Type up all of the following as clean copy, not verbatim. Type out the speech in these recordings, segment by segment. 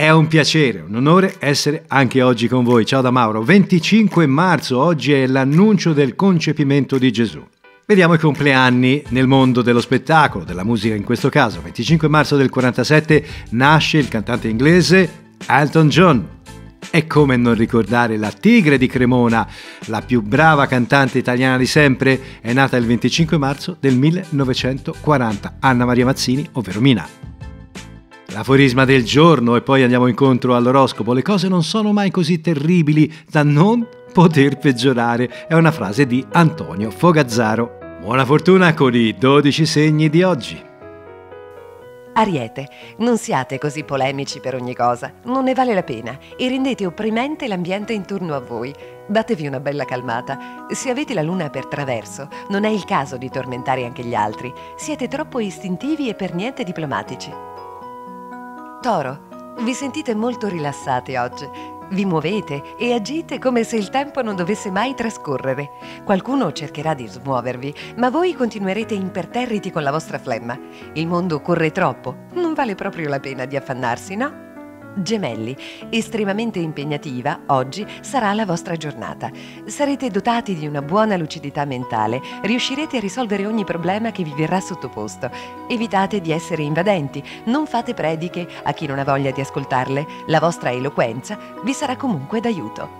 È un piacere, un onore essere anche oggi con voi. Ciao da Mauro. 25 marzo, oggi è l'annuncio del concepimento di Gesù. Vediamo i compleanni nel mondo dello spettacolo, della musica in questo caso. 25 marzo del 47 nasce il cantante inglese Elton John. E come non ricordare la Tigre di Cremona, la più brava cantante italiana di sempre, è nata il 25 marzo del 1940, Anna Maria Mazzini, ovvero Mina. L'aforisma del giorno e poi andiamo incontro all'oroscopo. Le cose non sono mai così terribili da non poter peggiorare. È una frase di Antonio Fogazzaro. Buona fortuna con i 12 segni di oggi. Ariete, non siate così polemici per ogni cosa, non ne vale la pena e rendete opprimente l'ambiente intorno a voi. Datevi una bella calmata. Se avete la luna per traverso, non è il caso di tormentare anche gli altri. Siete troppo istintivi e per niente diplomatici. Toro, vi sentite molto rilassati oggi. Vi muovete e agite come se il tempo non dovesse mai trascorrere. Qualcuno cercherà di smuovervi, ma voi continuerete imperterriti con la vostra flemma. Il mondo corre troppo, non vale proprio la pena di affannarsi, no? Gemelli, estremamente impegnativa, oggi sarà la vostra giornata. Sarete dotati di una buona lucidità mentale, riuscirete a risolvere ogni problema che vi verrà sottoposto. Evitate di essere invadenti, non fate prediche a chi non ha voglia di ascoltarle, la vostra eloquenza vi sarà comunque d'aiuto.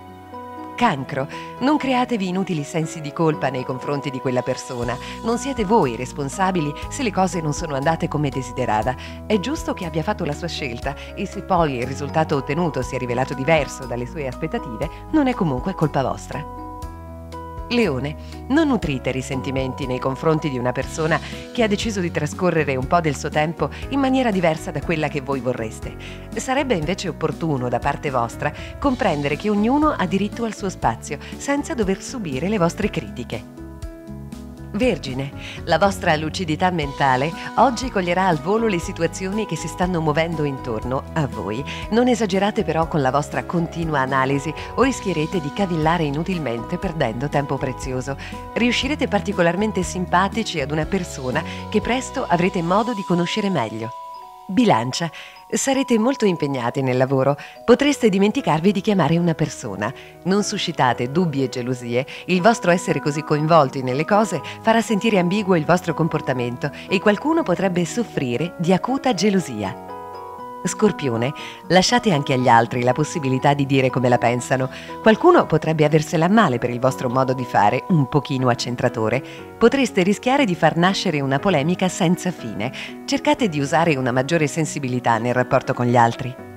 Cancro, non createvi inutili sensi di colpa nei confronti di quella persona. Non siete voi responsabili se le cose non sono andate come desiderava. È giusto che abbia fatto la sua scelta e se poi il risultato ottenuto si è rivelato diverso dalle sue aspettative, non è comunque colpa vostra. Leone, non nutrite risentimenti nei confronti di una persona che ha deciso di trascorrere un po' del suo tempo in maniera diversa da quella che voi vorreste. Sarebbe invece opportuno da parte vostra comprendere che ognuno ha diritto al suo spazio senza dover subire le vostre critiche. Vergine, la vostra lucidità mentale oggi coglierà al volo le situazioni che si stanno muovendo intorno a voi. Non esagerate però con la vostra continua analisi o rischierete di cavillare inutilmente perdendo tempo prezioso. Riuscirete particolarmente simpatici ad una persona che presto avrete modo di conoscere meglio. Bilancia, sarete molto impegnati nel lavoro, potreste dimenticarvi di chiamare una persona. Non suscitate dubbi e gelosie, il vostro essere così coinvolti nelle cose farà sentire ambiguo il vostro comportamento e qualcuno potrebbe soffrire di acuta gelosia. Scorpione, lasciate anche agli altri la possibilità di dire come la pensano. Qualcuno potrebbe aversela a male per il vostro modo di fare, un pochino accentratore. Potreste rischiare di far nascere una polemica senza fine. Cercate di usare una maggiore sensibilità nel rapporto con gli altri.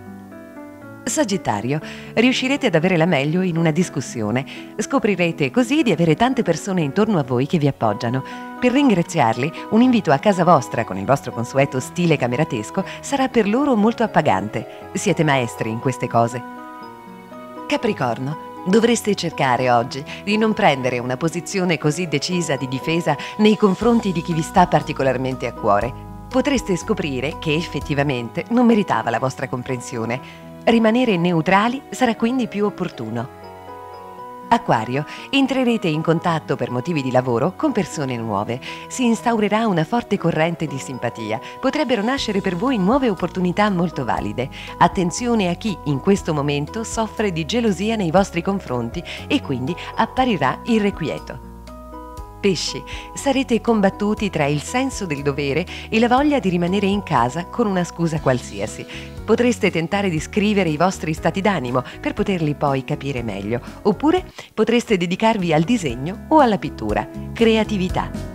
Sagittario, riuscirete ad avere la meglio in una discussione. Scoprirete così di avere tante persone intorno a voi che vi appoggiano. Per ringraziarli, un invito a casa vostra con il vostro consueto stile cameratesco sarà per loro molto appagante. Siete maestri in queste cose. Capricorno, dovreste cercare oggi di non prendere una posizione così decisa di difesa nei confronti di chi vi sta particolarmente a cuore. Potreste scoprire che effettivamente non meritava la vostra comprensione. Rimanere neutrali sarà quindi più opportuno. Acquario, entrerete in contatto per motivi di lavoro con persone nuove. Si instaurerà una forte corrente di simpatia. Potrebbero nascere per voi nuove opportunità molto valide. Attenzione a chi in questo momento soffre di gelosia nei vostri confronti e quindi apparirà irrequieto. Pesci, sarete combattuti tra il senso del dovere e la voglia di rimanere in casa con una scusa qualsiasi. Potreste tentare di scrivere i vostri stati d'animo per poterli poi capire meglio, oppure potreste dedicarvi al disegno o alla pittura. Creatività.